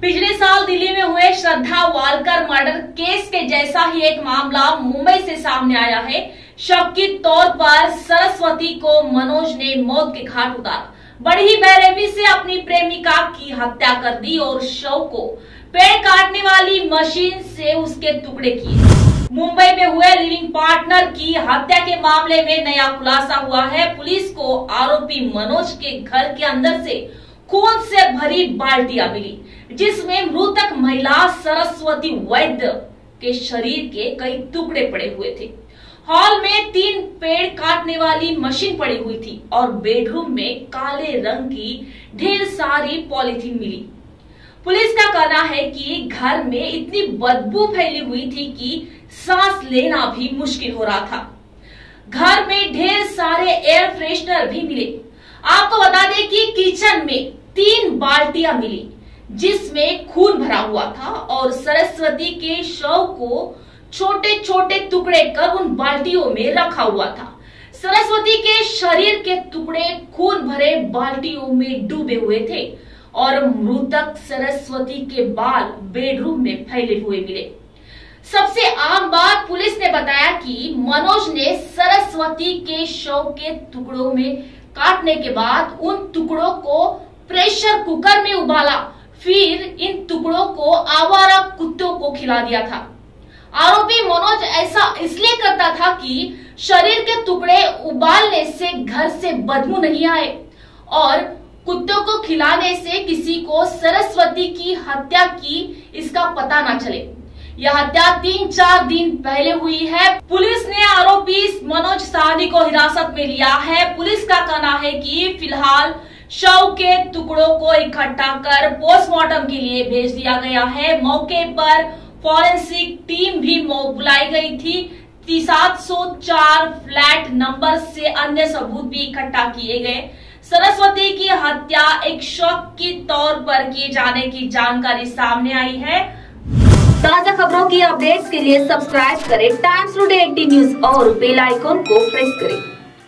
पिछले साल दिल्ली में हुए श्रद्धा वाल्कर मर्डर केस के जैसा ही एक मामला मुंबई से सामने आया है। शक के तौर पर सरस्वती को मनोज ने मौत के घाट उतारा। बड़ी ही बेरहमी से अपनी प्रेमिका की हत्या कर दी और शव को पेड़ काटने वाली मशीन से उसके टुकड़े किए। मुंबई में हुए लिविंग पार्टनर की हत्या के मामले में नया खुलासा हुआ है। पुलिस को आरोपी मनोज के घर के अंदर से खून से भरी बाल्टियां मिली, जिसमें मृतक महिला सरस्वती वैद्य के शरीर के कई टुकड़े पड़े हुए थे। हॉल में 3 पेड़ काटने वाली मशीन पड़ी हुई थी और बेडरूम में काले रंग की ढेर सारी पॉलिथीन मिली। पुलिस का कहना है कि घर में इतनी बदबू फैली हुई थी कि सांस लेना भी मुश्किल हो रहा था। घर में ढेर सारे एयर फ्रेशनर भी मिले। आपको बता दें कि किचन में 3 बाल्टियां मिली, जिसमें खून भरा हुआ था और सरस्वती के शव को छोटे छोटे टुकड़े कर उन बाल्टियों में रखा हुआ था। सरस्वती के शरीर के टुकड़े खून भरे बाल्टियों में डूबे हुए थे और मृतक सरस्वती के बाल बेडरूम में फैले हुए मिले। सबसे आम बात, पुलिस ने बताया कि मनोज ने सरस्वती के शव के टुकड़ों में काटने के बाद उन टुकड़ों को प्रेशर कुकर में उबाला, फिर इन टुकड़ों को आवारा कुत्तों को खिला दिया था। आरोपी मनोज ऐसा इसलिए करता था कि शरीर के टुकड़े उबालने से घर से बदबू नहीं आए और कुत्तों को खिलाने से किसी को सरस्वती की हत्या की इसका पता ना चले। यह हत्या 3-4 दिन पहले हुई है। पुलिस ने आरोपी मनोज साहनी को हिरासत में लिया है। पुलिस का कहना है कि फिलहाल शव के टुकड़ों को इकट्ठा कर पोस्टमार्टम के लिए भेज दिया गया है। मौके पर फॉरेंसिक टीम भी बुलाई गई थी। 704 फ्लैट नंबर से अन्य सबूत भी इकट्ठा किए गए। सरस्वती की हत्या एक शक के तौर पर किए जाने की जानकारी सामने आई है। ताजा खबरों की अपडेट्स के लिए सब्सक्राइब करें टाइम्स टुडे 18 न्यूज और बेल आइकॉन को प्रेस करें।